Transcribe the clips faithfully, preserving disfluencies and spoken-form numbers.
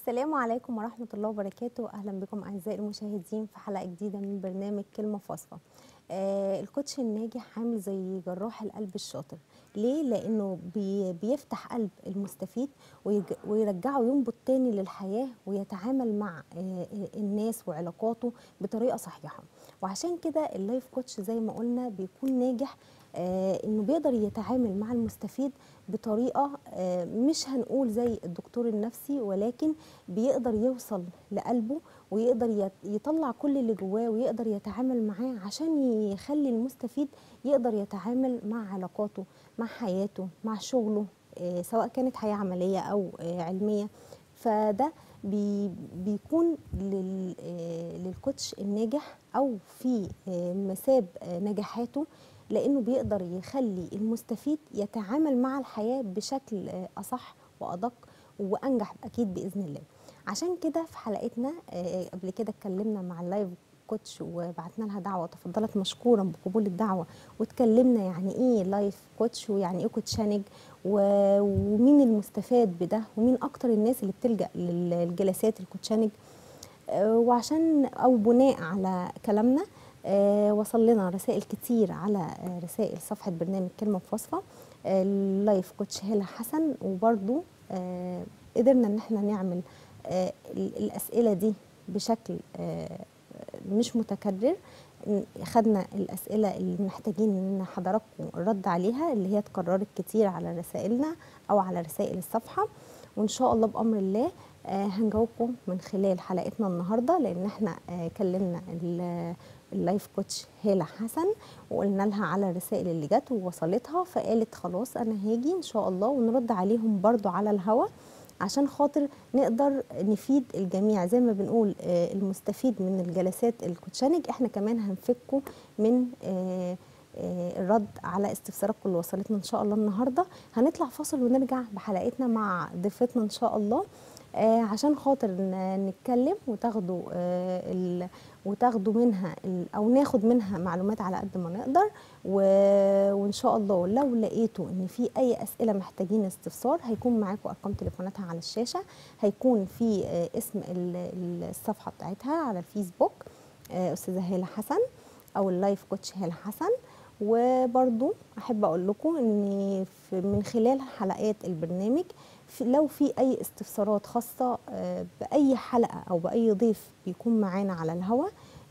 السلام عليكم ورحمة الله وبركاته، أهلا بكم أعزائي المشاهدين في حلقة جديدة من برنامج كلمة في وصفة. آه الكوتش الناجح عامل زي جراح القلب الشاطر. ليه؟ لأنه بي بيفتح قلب المستفيد ويرجعه ينبض تاني للحياة ويتعامل مع آه الناس وعلاقاته بطريقة صحيحة. وعشان كده اللايف كوتش زي ما قلنا بيكون ناجح آه انه بيقدر يتعامل مع المستفيد بطريقه آه مش هنقول زي الدكتور النفسي، ولكن بيقدر يوصل لقلبه ويقدر يطلع كل اللي جواه ويقدر يتعامل معاه عشان يخلي المستفيد يقدر يتعامل مع علاقاته، مع حياته، مع شغله، آه سواء كانت حياه عمليه او آه علميه. فده بي بيكون لل آه للكوتش الناجح او في آه مساب آه نجاحاته، لأنه بيقدر يخلي المستفيد يتعامل مع الحياة بشكل أصح وأدق وأنجح أكيد بإذن الله. عشان كده في حلقتنا قبل كده اتكلمنا مع اللايف كوتش وبعتنا لها دعوة وتفضلت مشكورا بقبول الدعوة، واتكلمنا يعني إيه لايف كوتش ويعني إيه كوتشنج ومين المستفاد بده ومين أكتر الناس اللي بتلجأ للجلسات الكوتشنج. وعشان أو بناء على كلامنا آه وصل لنا رسائل كتير على آه رسائل صفحة برنامج كلمة في وصفة آه اللايف كوتش هالة حسن، وبرضو آه قدرنا ان احنا نعمل آه الأسئلة دي بشكل آه مش متكرر. خدنا الأسئلة اللي محتاجين ان حضراتكم الرد عليها اللي هي اتكررت كتير على رسائلنا او على رسائل الصفحة، وان شاء الله بأمر الله آه هنجاوبكم من خلال حلقتنا النهاردة، لان احنا آه كلمنا اللايف كوتش هالة حسن وقلنا لها على الرسائل اللي جت ووصلتها، فقالت خلاص انا هاجي ان شاء الله ونرد عليهم برضو على الهوا عشان خاطر نقدر نفيد الجميع. زي ما بنقول المستفيد من الجلسات الكوتشنج احنا كمان هنفكه من الرد على استفساراتكم اللي وصلتنا ان شاء الله النهارده. هنطلع فاصل ونرجع بحلقتنا مع ضيفتنا ان شاء الله آه عشان خاطر نتكلم وتاخدوا آه وتاخدوا منها او ناخد منها معلومات على قد ما نقدر، وان شاء الله لو لقيتوا ان في اي اسئله محتاجين استفسار هيكون معاكم ارقام تليفوناتها على الشاشه، هيكون في آه اسم الصفحه بتاعتها على الفيسبوك آه استاذه هالة حسن او اللايف كوتش هالة حسن. وبرضو احب اقول لكم ان من خلال حلقات البرنامج لو في اي استفسارات خاصه باي حلقه او باي ضيف بيكون معانا على الهوا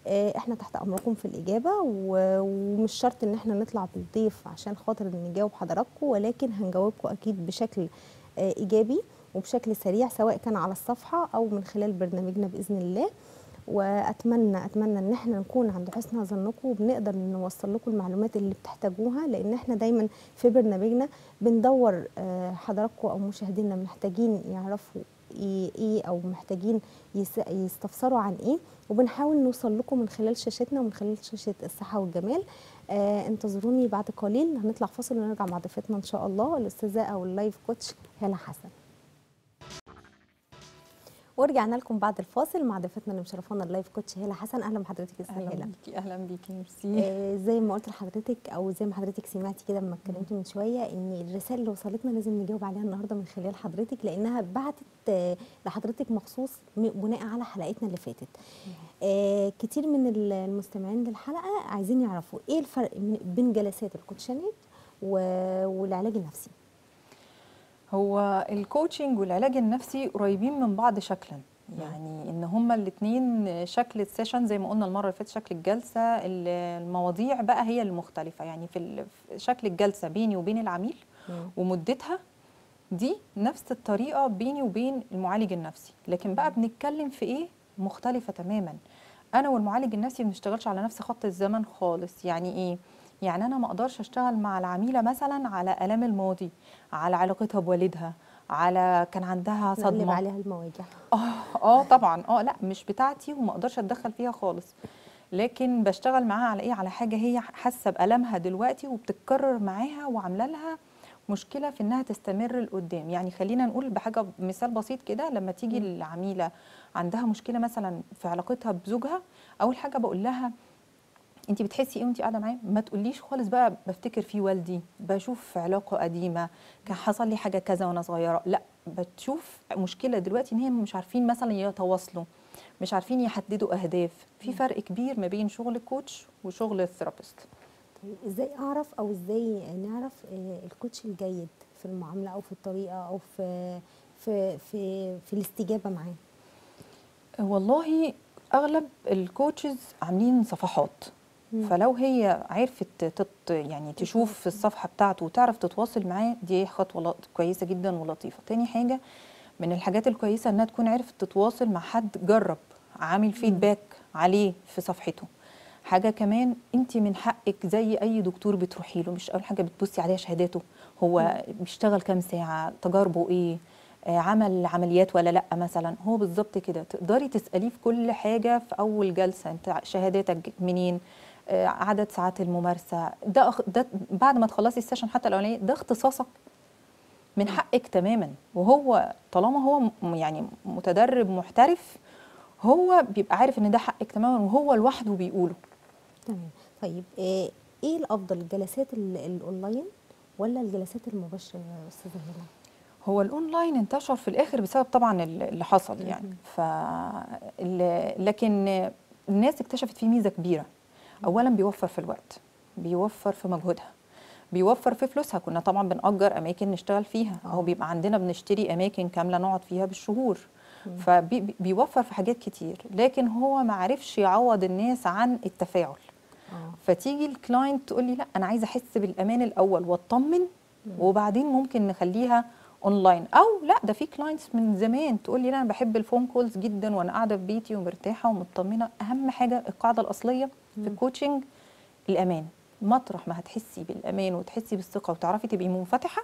احنا تحت امركم في الاجابه، ومش شرط ان احنا نطلع بالضيف عشان خاطر نجاوب حضراتكم، ولكن هنجاوبكم اكيد بشكل ايجابي وبشكل سريع سواء كان على الصفحه او من خلال برنامجنا باذن الله. واتمنى اتمنى ان احنا نكون عند حسن ظنكم وبنقدر نوصل لكم المعلومات اللي بتحتاجوها، لان احنا دايما في برنامجنا بندور حضراتكم او مشاهدينا محتاجين يعرفوا ايه او محتاجين يستفسروا عن ايه، وبنحاول نوصل لكم من خلال شاشتنا ومن خلال شاشه الصحه والجمال. آه انتظروني بعد قليل، هنطلع فاصل ونرجع مع ضيفتنا ان شاء الله الاستاذه او اللايف كوتش هالة حسن. ورجعنا لكم بعد الفاصل مع ضيفتنا اللي مشرفانا اللايف كوتش هالة حسن. اهلا بحضرتك يا استاذه هالة. اهلا بيكي. اهلا بيكي ميرسي. آه زي ما قلت لحضرتك او زي ما حضرتك سمعتي كده لما اتكلمت من شويه ان الرسائل اللي وصلتنا لازم نجاوب عليها النهارده من خلال حضرتك، لانها بعتت آه لحضرتك مخصوص بناء على حلقتنا اللي فاتت. آه كتير من المستمعين للحلقه عايزين يعرفوا ايه الفرق بين جلسات الكوتشنج والعلاج النفسي. هو الكوتشنج والعلاج النفسي قريبين من بعض شكلا، يعني ان هما الاثنين شكل السيشن زي ما قلنا المره اللي فاتت شكل الجلسه، المواضيع بقى هي المختلفه. يعني في شكل الجلسه بيني وبين العميل ومدتها دي نفس الطريقه بيني وبين المعالج النفسي، لكن بقى بنتكلم في ايه مختلفه تماما. انا والمعالج النفسي ما بنشتغلش على نفس خط الزمن خالص. يعني ايه؟ يعني أنا ما أقدرش أشتغل مع العميلة مثلا على آلام الماضي، على علاقتها بوالدها، على كان عندها صدمة نقلب عليها المواجع. آه آه طبعا آه لا مش بتاعتي وما أقدرش أتدخل فيها خالص. لكن بشتغل معاها على إيه؟ على حاجة هي حاسة بألمها دلوقتي وبتتكرر معاها وعاملة لها مشكلة في إنها تستمر لقدام. يعني خلينا نقول بحاجة مثال بسيط كده، لما تيجي العميلة عندها مشكلة مثلا في علاقتها بزوجها، أول حاجة بقول لها انت بتحسي ايه وانت قاعده معاه؟ ما تقوليش خالص بقى بفتكر في والدي، بشوف علاقه قديمه، كان حصل لي حاجه كذا وانا صغيره، لا بتشوف مشكله دلوقتي ان هم مش عارفين مثلا يتواصلوا، مش عارفين يحددوا اهداف. في فرق كبير ما بين شغل الكوتش وشغل الثيرابيست. طيب ازاي اعرف او ازاي نعرف الكوتش الجيد في المعامله او في الطريقه او في في في, في الاستجابه معاه؟ والله اغلب الكوتشز عاملين صفحات، فلو هي عرفت تط يعني تشوف الصفحه بتاعته وتعرف تتواصل معاه، دي خطوه كويسه جدا ولطيفه. تاني حاجه من الحاجات الكويسه انها تكون عرفت تتواصل مع حد جرب، عامل فيدباك عليه في صفحته. حاجه كمان، انت من حقك زي اي دكتور بتروحي له، مش اول حاجه بتبصي عليها شهاداته، هو بيشتغل كام ساعه، تجاربه ايه، عمل عمليات ولا لا مثلا. هو بالظبط كده تقدري تساليه في كل حاجه في اول جلسه، انت شهاداتك منين، عدد ساعات الممارسه، ده, ده بعد ما تخلصي السيشن حتى الاولانيه، ده اختصاصك، من حقك تماما. وهو طالما هو يعني متدرب محترف، هو بيبقى عارف ان ده حقك تماما، وهو لوحده بيقوله. تمام. طيب ايه الافضل، الجلسات الاونلاين ولا الجلسات المباشره يا استاذه هالة؟ هو الاونلاين انتشر في الاخر بسبب طبعا اللي حصل يعني، ف لكن الناس اكتشفت فيه ميزه كبيره. اولا بيوفر في الوقت، بيوفر في مجهودها، بيوفر في فلوسها. كنا طبعا بنأجر اماكن نشتغل فيها، او بيبقى عندنا بنشتري اماكن كامله نقعد فيها بالشهور، فبيوفر في حاجات كتير. لكن هو ما عرفش يعوض الناس عن التفاعل. أوه. فتيجي الكلاينت تقول لي لا انا عايزه احس بالامان الاول واطمن، وبعدين ممكن نخليها اونلاين. او لا، ده في كلاينتس من زمان تقول لي لا انا بحب الفون كولز جدا وانا قاعده في بيتي ومرتاحه ومطمنه. اهم حاجه القاعده الاصليه في الكوتشنج الامان. مطرح ما هتحسي بالامان وتحسي بالثقه وتعرفي تبقي منفتحه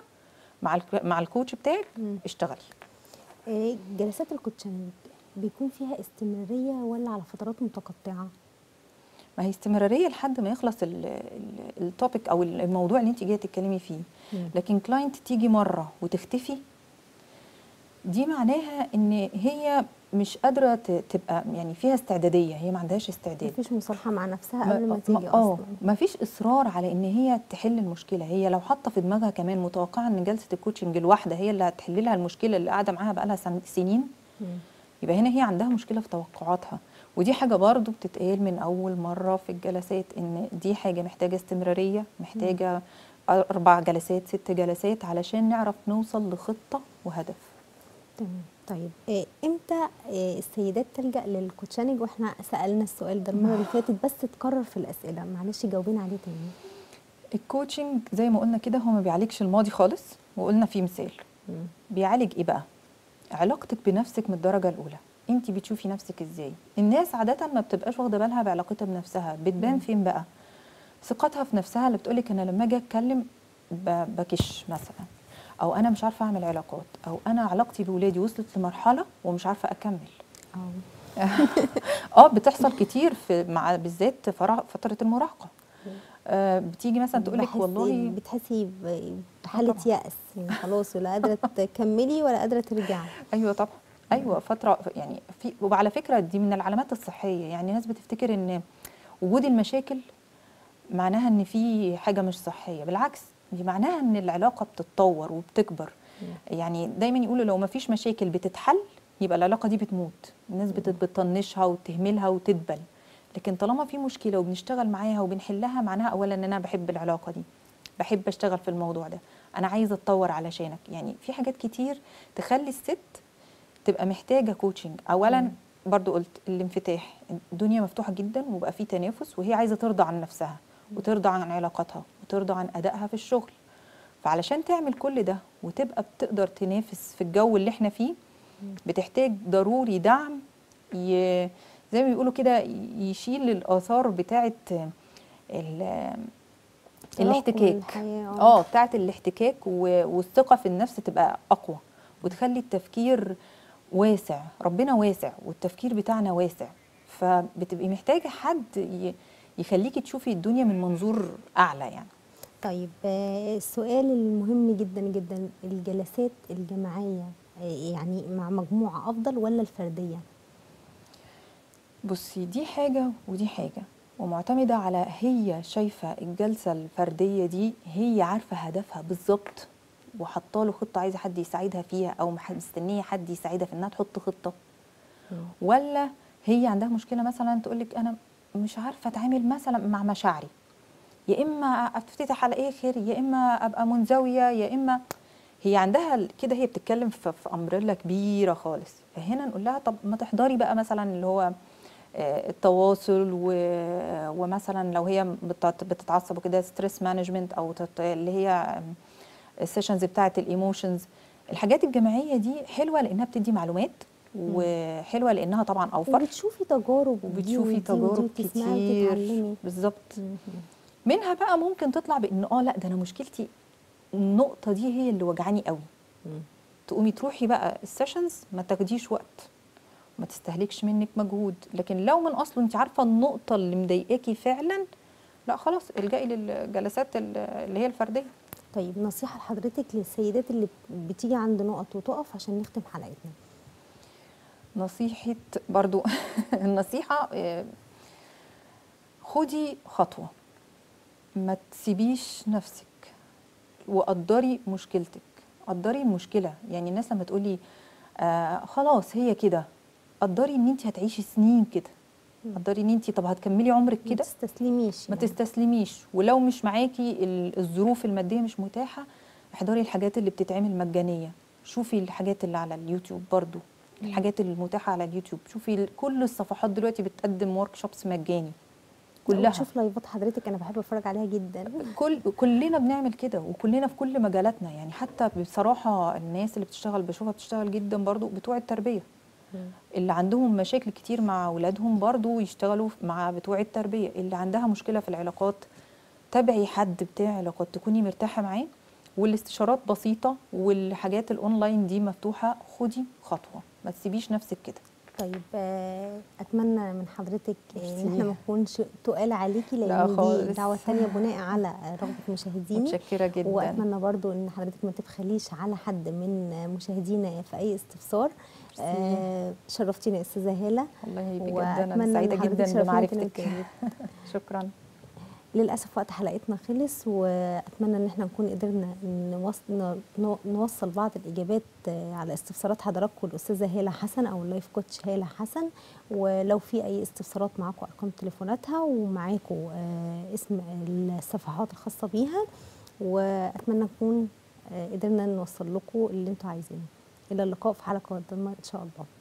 مع مع الكوتش بتاعك، اشتغلي. إيه جلسات الكوتشنج بيكون فيها استمراريه ولا على فترات متقطعه؟ ما هي استمراريه لحد ما يخلص التوبيك او الموضوع اللي انت جايه تتكلمي فيه. مم. لكن كلاينت تيجي مره وتختفي، دي معناها ان هي مش قادره تبقى يعني فيها استعداديه، هي ما عندهاش استعداد، مفيش مصالحه مع نفسها قبل ما تيجي اصلا. اه مفيش اصرار على ان هي تحل المشكله. هي لو حاطه في دماغها كمان متوقعه ان جلسه الكوتشنج الواحده هي اللي هتحل لها المشكله اللي قاعده معاها بقى لها سنين، يبقى هنا هي عندها مشكله في توقعاتها. ودي حاجه برضو بتتقال من اول مره في الجلسات، ان دي حاجه محتاجه استمراريه، محتاجه اربع جلسات ست جلسات علشان نعرف نوصل لخطه وهدف. تمام. طيب إيه امتى إيه السيدات تلجأ للكوتشنج؟ واحنا سألنا السؤال ده المره اللي فاتت بس اتكرر في الاسئله، معلش جاوبين عليه تاني. الكوتشنج زي ما قلنا كده هو ما بيعالجش الماضي خالص، وقلنا فيه مثال. مم. بيعالج ايه بقى؟ علاقتك بنفسك من الدرجه الاولى، انت بتشوفي نفسك ازاي؟ الناس عاده ما بتبقاش واخده بالها بعلاقتها بنفسها، بتبان فين بقى؟ ثقتها في نفسها اللي بتقولك انا لما اجي اتكلم بكش مثلا، او انا مش عارفه اعمل علاقات، او انا علاقتي باولادي وصلت لمرحله ومش عارفه اكمل. اه بتحصل كتير في مع بالذات فتره المراهقه. آه بتيجي مثلا تقولك والله بتحسي بحاله يأس خلاص، ولا قادره تكملي ولا قادره ترجعي. ايوه طبعا، ايوه فتره يعني. في وعلى فكره دي من العلامات الصحيه، يعني ناس بتفتكر ان وجود المشاكل معناها ان في حاجه مش صحيه، بالعكس دي معناها ان العلاقه بتتطور وبتكبر. يعني دايما يقولوا لو ما فيش مشاكل بتتحل يبقى العلاقه دي بتموت، الناس بتطنشها وتهملها وتدبل. لكن طالما في مشكله وبنشتغل معاها وبنحلها، معناها اولا ان انا بحب العلاقه دي، بحب اشتغل في الموضوع ده، انا عايزه اتطور علشانك. يعني في حاجات كتير تخلي الست تبقى محتاجه كوتشنج. اولا مم. برضو قلت الانفتاح، الدنيا مفتوحه جدا وبقى في تنافس، وهي عايزه ترضى عن نفسها وترضى عن علاقاتها وترضى عن ادائها في الشغل. فعلشان تعمل كل ده وتبقى بتقدر تنافس في الجو اللي احنا فيه، بتحتاج ضروري دعم ي... زي ما بيقولوا كده يشيل الاثار بتاعه ال... الاحتكاك. اه بتاعه الاحتكاك و... والثقه في النفس تبقى اقوى، وتخلي التفكير واسع. ربنا واسع والتفكير بتاعنا واسع، فبتبقي محتاجه حد ي... يخليكي تشوفي الدنيا من منظور اعلى يعني. طيب السؤال المهم جدا جدا، الجلسات الجماعيه يعني مع مجموعه افضل ولا الفرديه؟ بصي دي حاجه ودي حاجه، ومعتمده على هي شايفه الجلسه الفرديه دي هي عارفه هدفها بالظبط، وحاطه له خطه عايزه حد يساعدها فيها او مستنيه حد يساعدها في انها تحط خطه، ولا هي عندها مشكله مثلا تقول لك انا مش عارفه اتعامل مثلا مع مشاعري، يا اما افتتح على ايه خير، يا اما ابقى منزويه، يا اما هي عندها كده، هي بتتكلم في امبريلا كبيره خالص. فهنا نقول لها طب ما تحضري بقى مثلا اللي هو التواصل، ومثلا لو هي بتتعصب وكده ستريس مانجمنت، او اللي هي السيشنز بتاعه الايموشنز. الحاجات الجماعيه دي حلوه لانها بتدي معلومات، وحلوه لانها طبعا اوفر، وبتشوفي تجارب وبتشوفي تجارب كتير بالظبط. منها بقى ممكن تطلع بان اه لا ده انا مشكلتي النقطه دي هي اللي وجعاني قوي، تقومي تروحي بقى السيشنز، ما تاخديش وقت، ما تستهلكش منك مجهود. لكن لو من اصله انت عارفه النقطه اللي مضايقاكي فعلا، لا خلاص الجئي للجلسات اللي هي الفرديه. طيب نصيحه لحضرتك للسيدات اللي بتيجي عند نقط وتقف عشان نختم حلقتنا. نصيحه برضو النصيحه خدي خطوه، ما تسيبيش نفسك، وقدري مشكلتك، قدري المشكله. يعني الناس لما تقولي آه خلاص هي كده، قدري ان انت هتعيشي سنين كده، قدري ان انت طب هتكملي عمرك كده، ما تستسلميش ما يعني. تستسلميش. ولو مش معاكي الظروف الماديه مش متاحه، احضري الحاجات اللي بتتعمل مجانيه، شوفي الحاجات اللي على اليوتيوب، برضو الحاجات المتاحه على اليوتيوب، شوفي كل الصفحات دلوقتي بتقدم ورك شوبس مجاني كلها. شوف لايفات حضرتك، انا بحب اتفرج عليها جدا. كل كلنا بنعمل كده، وكلنا في كل مجالاتنا يعني. حتى بصراحه الناس اللي بتشتغل بشوفها بتشتغل جدا برضو، بتوع التربيه اللي عندهم مشاكل كتير مع اولادهم برضو يشتغلوا مع بتوع التربيه. اللي عندها مشكله في العلاقات تابعي حد بتاع علاقات تكوني مرتاحه معاه، والاستشارات بسيطه، والحاجات الاونلاين دي مفتوحه. خدي خطوه، ما تسيبيش نفسك كده. طيب اتمنى من حضرتك ان احنا ما نكونش تقال عليكي، لان دي دعوه ثانيه بناء على رغبه مشاهدينا. متشكره جدا، واتمنى برضو ان حضرتك ما تبخليش على حد من مشاهدينا في اي استفسار. آه شرفتينا يا استاذه هاله. الله يبارك فيك، انا سعيده جدا بمعرفتك. شكرا. للاسف وقت حلقتنا خلص، واتمنى ان احنا نكون قدرنا نوصل, نوصل بعض الاجابات على استفسارات حضراتكم الاستاذه هاله حسن او اللايف كوتش هاله حسن. ولو في اي استفسارات معاكم ارقام تليفوناتها، ومعاكم اسم الصفحات الخاصه بيها، واتمنى نكون قدرنا نوصل لكم اللي انتم عايزينه. الى اللقاء في حلقه قادمه ان شاء الله.